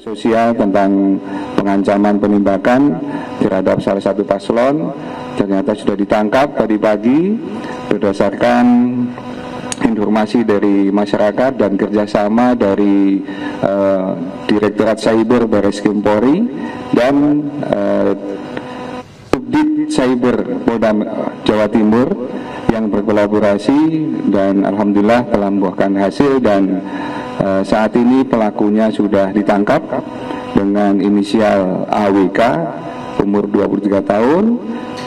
sosial tentang pengancaman penembakan terhadap salah satu paslon ternyata sudah ditangkap tadi pagi berdasarkan informasi dari masyarakat dan kerjasama dari Direktorat Cyber Bareskrim Polri dan Subdit Cyber Polda Jawa Timur yang berkolaborasi dan alhamdulillah telah membuahkan hasil dan saat ini pelakunya sudah ditangkap dengan inisial AWK umur 23 tahun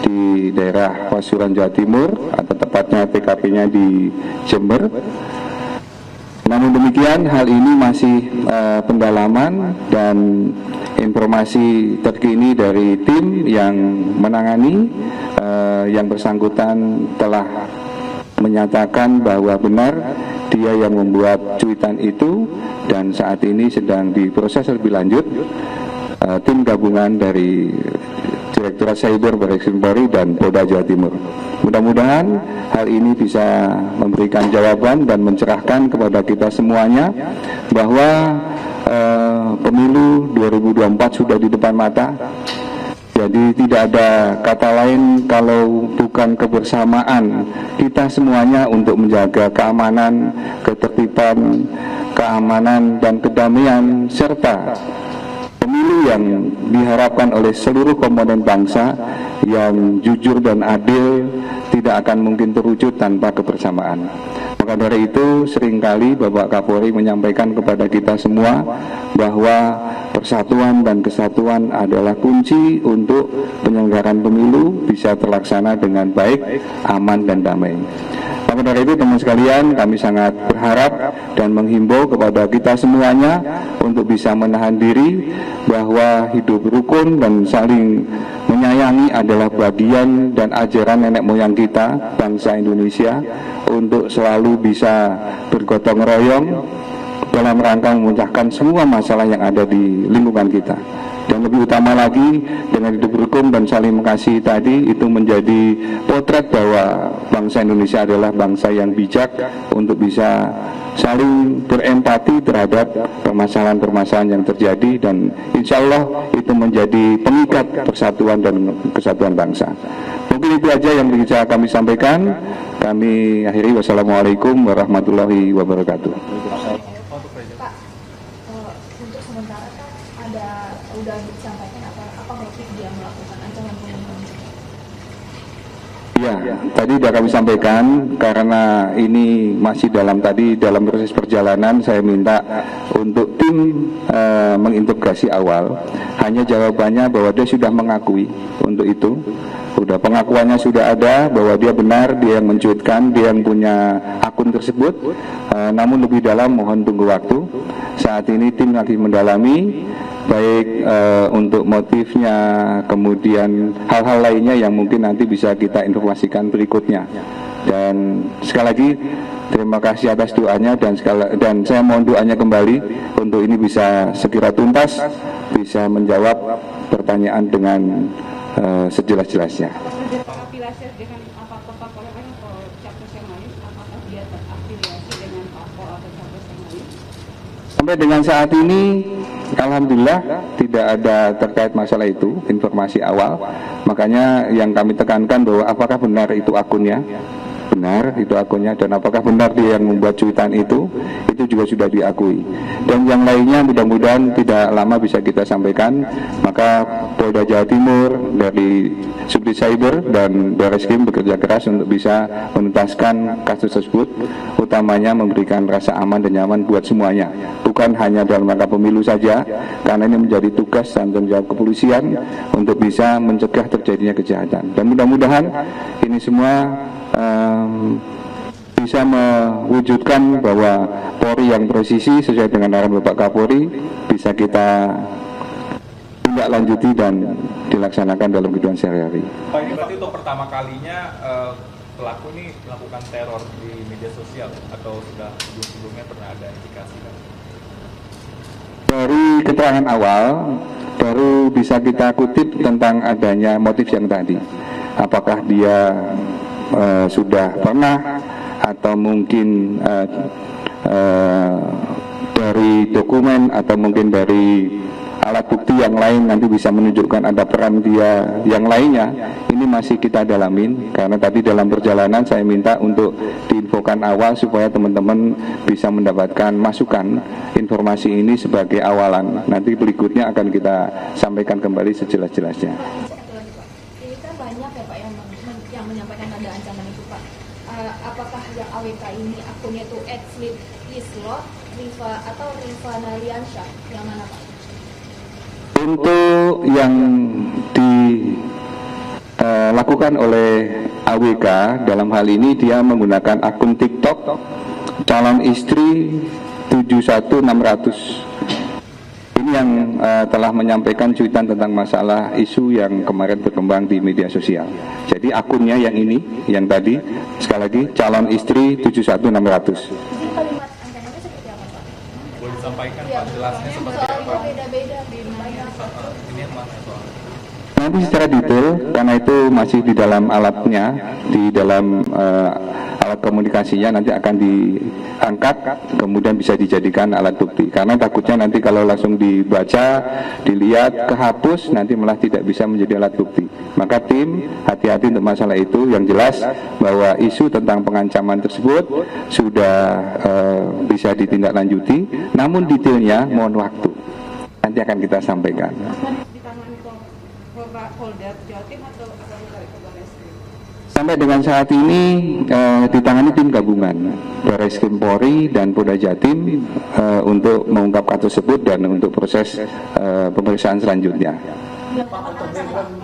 di daerah Pasuruan Jawa Timur atau tepatnya TKP-nya di Jember. Namun demikian hal ini masih pendalaman dan informasi terkini dari tim yang menangani yang bersangkutan telah menyatakan bahwa benar dia yang membuat cuitan itu dan saat ini sedang diproses lebih lanjut tim gabungan dari Direktorat Cyber Bareskrim Polri dan Polda Jawa Timur. Mudah-mudahan hal ini bisa memberikan jawaban dan mencerahkan kepada kita semuanya bahwa pemilu 2024 sudah di depan mata. Jadi tidak ada kata lain kalau bukan kebersamaan kita semuanya untuk menjaga keamanan, ketertiban, keamanan dan kedamaian serta pemilu yang diharapkan oleh seluruh komponen bangsa yang jujur dan adil tidak akan mungkin terwujud tanpa kebersamaan. Maka dari itu seringkali Bapak Kapolri menyampaikan kepada kita semua bahwa persatuan dan kesatuan adalah kunci untuk penyelenggaraan pemilu bisa terlaksana dengan baik, aman dan damai. Maka dari itu teman sekalian kami sangat berharap dan menghimbau kepada kita semuanya untuk bisa menahan diri bahwa hidup rukun dan saling menyayangi adalah bagian dan ajaran nenek moyang kita bangsa Indonesia untuk selalu bisa bergotong royong dalam rangka memecahkan semua masalah yang ada di lingkungan kita. Dan lebih utama lagi dengan hidup rukun dan saling mengasihi tadi itu menjadi potret bahwa bangsa Indonesia adalah bangsa yang bijak untuk bisa saling berempati terhadap permasalahan-permasalahan yang terjadi dan insya Allah itu menjadi pengikat persatuan dan kesatuan bangsa. Mungkin itu aja yang bisa kami sampaikan. Kami akhiri, wassalamualaikum warahmatullahi wabarakatuh. Ya, tadi sudah kami sampaikan karena ini masih dalam proses perjalanan saya minta untuk tim mengintegrasi awal. Hanya jawabannya bahwa dia sudah mengakui untuk itu. Sudah pengakuannya sudah ada bahwa dia benar, dia yang mencuitkan, dia yang punya akun tersebut. Namun lebih dalam mohon tunggu waktu. Saat ini tim lagi mendalami baik untuk motifnya kemudian hal-hal lainnya yang mungkin nanti bisa kita informasikan berikutnya dan sekali lagi terima kasih atas doanya dan saya mohon doanya kembali untuk ini bisa segera tuntas bisa menjawab pertanyaan dengan sejelas-jelasnya. Sampai dengan saat ini alhamdulillah tidak ada terkait masalah itu informasi awal. Makanya yang kami tekankan bahwa apakah benar itu akunnya? Benar itu akunnya dan apakah benar dia yang membuat cuitan itu juga sudah diakui. Dan yang lainnya mudah-mudahan tidak lama bisa kita sampaikan. Maka Polda Jawa Timur dari Subdit Cyber dan Bareskrim bekerja keras untuk bisa menuntaskan kasus tersebut, utamanya memberikan rasa aman dan nyaman buat semuanya. Bukan hanya dalam rangka pemilu saja, karena ini menjadi tugas dan tanggung jawab kepolisian untuk bisa mencegah terjadinya kejahatan. Dan mudah-mudahan ini semua bisa mewujudkan bahwa Polri yang presisi sesuai dengan arahan Bapak Kapolri bisa kita tindak lanjuti dan dilaksanakan dalam kehidupan sehari-hari. Pak, ini berarti untuk pertama kalinya pelaku ini melakukan teror di media sosial atau sudah sebelumnya pernah ada indikasi? Dari keterangan awal baru bisa kita kutip tentang adanya motif yang tadi. Apakah dia sudah pernah atau mungkin dari dokumen atau mungkin dari alat bukti yang lain nanti bisa menunjukkan ada peran dia yang lainnya, ini masih kita dalamin, karena tadi dalam perjalanan saya minta untuk diinfokan awal supaya teman-teman bisa mendapatkan masukan informasi ini sebagai awalan, nanti berikutnya akan kita sampaikan kembali sejelas-jelasnya. Ini kan banyak ya Pak yang menyampaikan ada ancaman itu Pak, apakah yang AWK ini akunnya itu @lislo, Riva atau Riva Naliansyah, yang mana Pak? Untuk yang dilakukan oleh AWK dalam hal ini dia menggunakan akun TikTok calon istri 71600. Ini yang telah menyampaikan cuitan tentang masalah isu yang kemarin berkembang di media sosial. Jadi akunnya yang ini, yang tadi, sekali lagi calon istri 71600. Sampaikan Pak, jelasnya seperti apa? Nanti secara detail, karena itu masih di dalam alatnya, di dalam alat komunikasinya nanti akan diangkat, kemudian bisa dijadikan alat bukti. Karena takutnya nanti kalau langsung dibaca, dilihat, kehapus, nanti malah tidak bisa menjadi alat bukti. Maka tim hati-hati untuk masalah itu. Yang jelas bahwa isu tentang pengancaman tersebut sudah bisa ditindaklanjuti. Namun detailnya mohon waktu, nanti akan kita sampaikan. Sampai dengan saat ini ditangani tim gabungan Bareskrim Polri dan Polda Jatim untuk mengungkap kasus tersebut dan untuk proses pemeriksaan selanjutnya. Pak, untuk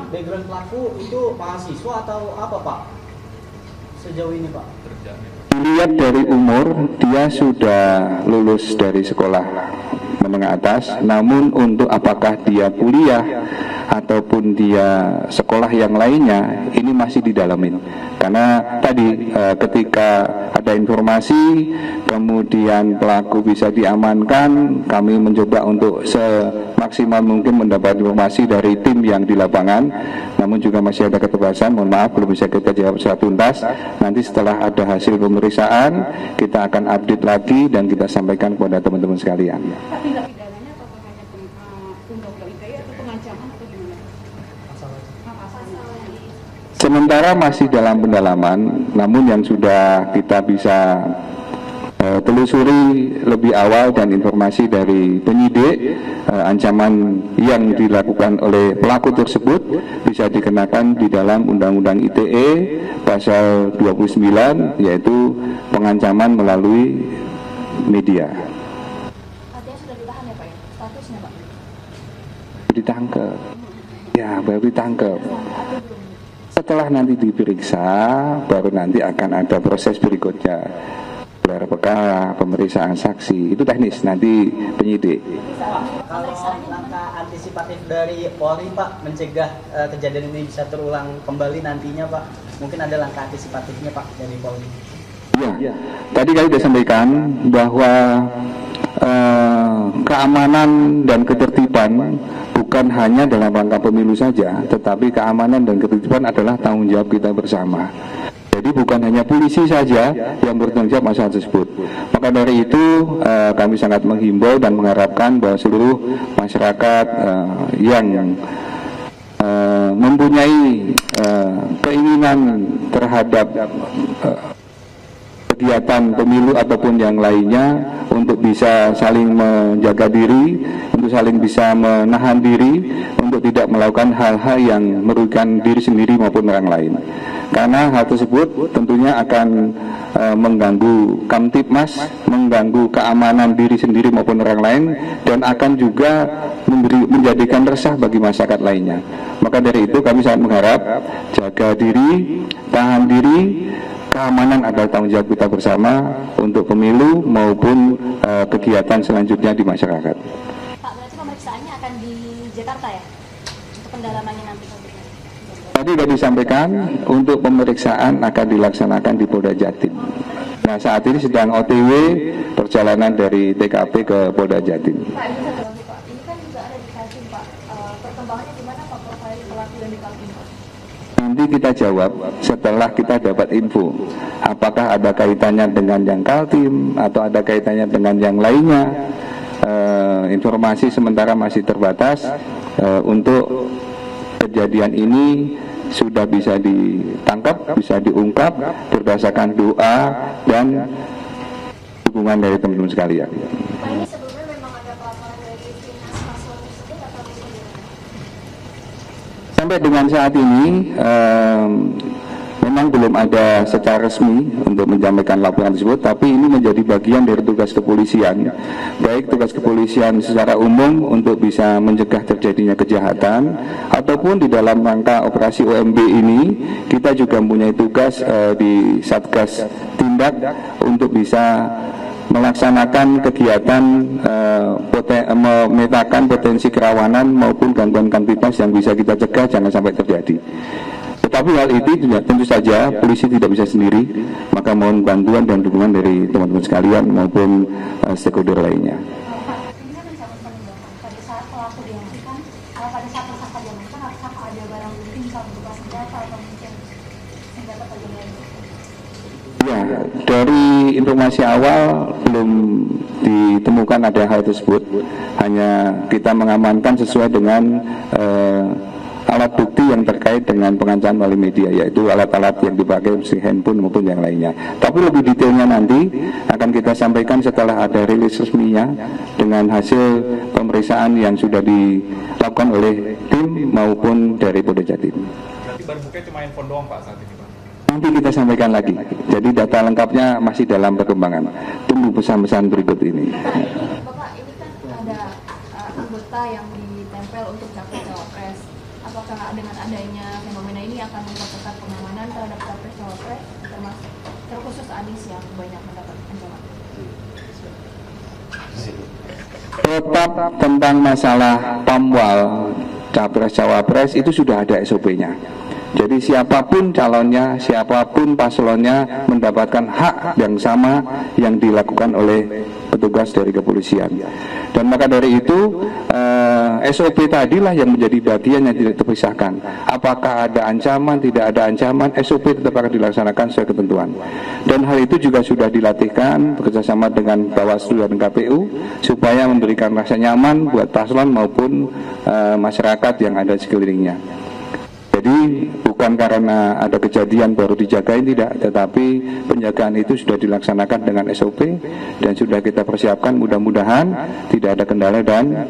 background pelaku itu mahasiswa atau apa Pak? Sejauh ini Pak? Dilihat dari umur, dia sudah lulus dari sekolah menengah atas, namun untuk apakah dia kuliah ataupun dia sekolah yang lainnya ini masih didalamin, karena tadi ketika ada informasi kemudian pelaku bisa diamankan, kami mencoba untuk semaksimal mungkin mendapat informasi dari tim yang di lapangan, namun juga masih ada keterbatasan, mohon maaf belum bisa kita jawab secara tuntas. Nanti setelah ada hasil pemeriksaan kita akan update lagi dan kita sampaikan kepada teman-teman sekalian. Sementara masih dalam pendalaman, namun yang sudah kita bisa telusuri lebih awal dan informasi dari penyidik, ancaman yang dilakukan oleh pelaku tersebut bisa dikenakan di dalam Undang-Undang ITE pasal 29, yaitu pengancaman melalui media. Artinya sudah ditahan ya Pak ya? Statusnya Pak? Ditangkap. Ya, baru ditangkap. Setelah nanti diperiksa, baru nanti akan ada proses berikutnya, gelar perkara, pemeriksaan saksi, itu teknis nanti penyidik. Kalau langkah antisipatif dari Polri Pak, mencegah kejadian ini bisa terulang kembali nantinya Pak, mungkin ada langkah antisipatifnya Pak dari Polri? Ya, tadi kami sudah sampaikan bahwa keamanan dan ketertiban bukan hanya dalam rangka pemilu saja, tetapi keamanan dan ketertiban adalah tanggung jawab kita bersama. Jadi bukan hanya polisi saja yang bertanggung jawab masalah tersebut. Maka dari itu kami sangat menghimbau dan mengharapkan bahwa seluruh masyarakat yang mempunyai keinginan terhadap kegiatan pemilu ataupun yang lainnya untuk bisa saling menjaga diri, untuk saling bisa menahan diri, untuk tidak melakukan hal-hal yang merugikan diri sendiri maupun orang lain. Karena hal tersebut tentunya akan mengganggu Kamtibmas, mengganggu keamanan diri sendiri maupun orang lain, dan akan juga menjadikan resah bagi masyarakat lainnya. Maka dari itu kami sangat mengharap jaga diri, tahan diri. Keamanan adalah tanggung jawab kita bersama untuk pemilu maupun kegiatan selanjutnya di masyarakat. Pak, berarti pemeriksaannya akan di Jakarta ya? Untuk pendalamannya nanti? Tadi sudah disampaikan, untuk pemeriksaan akan dilaksanakan di Polda Jatim. Nah, saat ini sedang OTW perjalanan dari TKP ke Polda Jatim. Pak, ini kan juga ada di Kaltim Pak. Perkembangannya gimana Pak, profil pelaku yang di Kaltim Pak? Nanti kita jawab setelah kita dapat info apakah ada kaitannya dengan yang Kaltim atau ada kaitannya dengan yang lainnya. Informasi sementara masih terbatas. Untuk kejadian ini sudah bisa ditangkap, bisa diungkap berdasarkan doa dan dukungan dari teman-teman sekalian. Pak, ini sebelumnya memang ada pelaporan dari timnas Pasuruan tersebut atau bagaimana? Sampai dengan saat ini memang belum ada secara resmi untuk menyampaikan laporan tersebut, tapi ini menjadi bagian dari tugas kepolisian, baik tugas kepolisian secara umum untuk bisa mencegah terjadinya kejahatan, ataupun di dalam rangka operasi OMB ini kita juga mempunyai tugas di Satgas Tindak untuk bisa melaksanakan kegiatan memetakan potensi kerawanan maupun gangguan kamtipmas yang bisa kita cegah jangan sampai terjadi. Tetapi hal itu tentu saja polisi tidak bisa sendiri, maka mohon bantuan dan dukungan dari teman-teman sekalian maupun stakeholder lainnya. Ya, dari informasi awal belum ditemukan ada hal tersebut, hanya kita mengamankan sesuai dengan alat bukti yang terkait dengan pengancaman melalui media, yaitu alat-alat yang dipakai handphone maupun yang lainnya. Tapi lebih detailnya nanti akan kita sampaikan setelah ada rilis resminya dengan hasil pemeriksaan yang sudah dilakukan oleh tim maupun dari Polda Jatim. Berarti baru buka cuma handphone doang Pak saat ini Pak? Nanti kita sampaikan lagi. Jadi data lengkapnya masih dalam perkembangan. Tunggu pesan-pesan berikut ini. Bapak, ini kan ada anggota yang ditempel untuk capres cawapres. Apakah dengan adanya fenomena ini akan memperketat pengamanan terhadap capres-cawapres termasuk terkhusus Anies yang banyak mendapat ancaman? Tetap tentang masalah pamwal capres-cawapres itu sudah ada SOP-nya. Jadi siapapun calonnya, siapapun paslonnya mendapatkan hak yang sama yang dilakukan oleh petugas dari kepolisian. Dan maka dari itu SOP tadilah yang menjadi bagian yang tidak terpisahkan. Apakah ada ancaman, tidak ada ancaman, SOP tetap akan dilaksanakan sesuai ketentuan. Dan hal itu juga sudah dilatihkan bekerjasama dengan Bawaslu dan KPU supaya memberikan rasa nyaman buat paslon maupun masyarakat yang ada di sekelilingnya. Jadi bukan karena ada kejadian baru dijagain, tidak, tetapi penjagaan itu sudah dilaksanakan dengan SOP dan sudah kita persiapkan, mudah-mudahan tidak ada kendala dan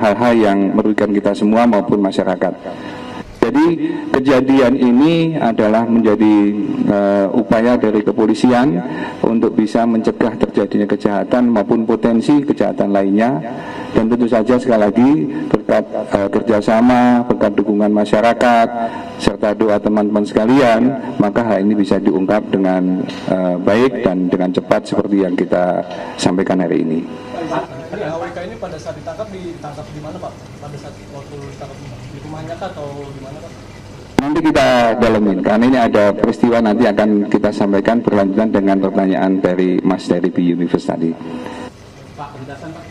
hal-hal yang merugikan kita semua maupun masyarakat. Jadi kejadian ini adalah menjadi upaya dari kepolisian untuk bisa mencegah terjadinya kejahatan maupun potensi kejahatan lainnya. Dan tentu saja sekali lagi berkat kerjasama, berkat dukungan masyarakat serta doa teman-teman sekalian, maka hal ini bisa diungkap dengan baik dan dengan cepat seperti yang kita sampaikan hari ini. Pak, dari AWK ini pada saat ditangkap di mana Pak? Pada saat waktu ditangkap di rumahnya kah atau di mana Pak? Nanti kita dalamin, karena ini ada peristiwa nanti akan kita sampaikan berlanjutan dengan pertanyaan dari Mas dari Buniverse tadi. Pak, penjelasan Pak.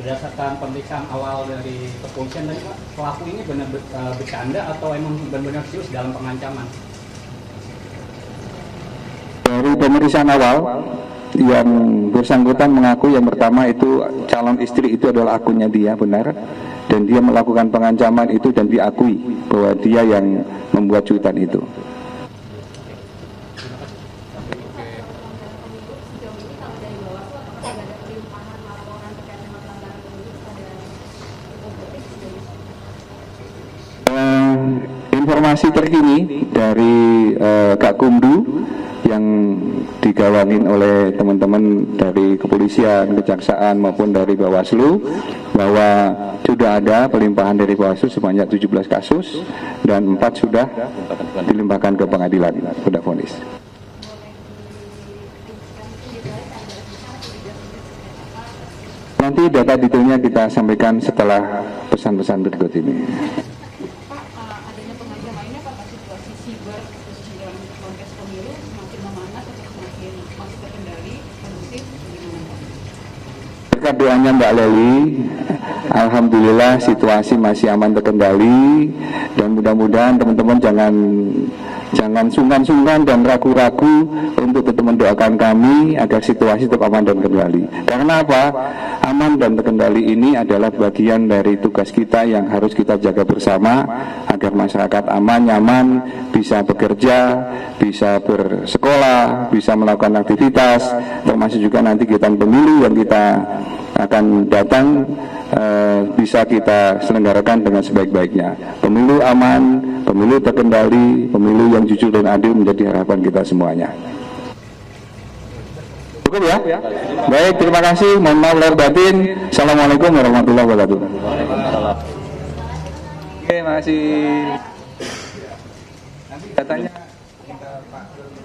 Berdasarkan pemeriksaan awal dari kepolisian tadi Pak, pelaku ini benar bercanda atau emang benar-benar serius dalam pengancaman? Dari pemeriksaan awal yang bersangkutan mengaku yang pertama itu calon istri itu adalah akunnya dia, benar, dan dia melakukan pengancaman itu dan diakui bahwa dia yang membuat cuitan itu. Informasi terkini dari Gakumdu yang digawangin oleh teman-teman dari kepolisian, kejaksaan maupun dari Bawaslu bahwa sudah ada pelimpahan dari Bawaslu sebanyak 17 kasus dan 4 sudah dilimpahkan ke pengadilan pada vonis. Nanti data detailnya kita sampaikan setelah pesan-pesan berikut ini. Doanya Mbak Leli, Alhamdulillah situasi masih aman terkendali, dan mudah-mudahan teman-teman jangan sungkan-sungkan dan ragu-ragu untuk teman-teman doakan kami agar situasi tetap aman dan terkendali. Karena apa? Aman dan terkendali ini adalah bagian dari tugas kita yang harus kita jaga bersama agar masyarakat aman, nyaman, bisa bekerja, bisa bersekolah, bisa melakukan aktivitas, termasuk juga nanti kegiatan pemilu yang kita akan datang bisa kita selenggarakan dengan sebaik-baiknya. Pemilu aman, pemilu terkendali, pemilu yang jujur dan adil menjadi harapan kita semuanya. Cukup ya? Baik, terima kasih. Mohon maaf lahir batin. Assalamualaikum warahmatullahi wabarakatuh. Oke, makasih. Nanti datanya Pak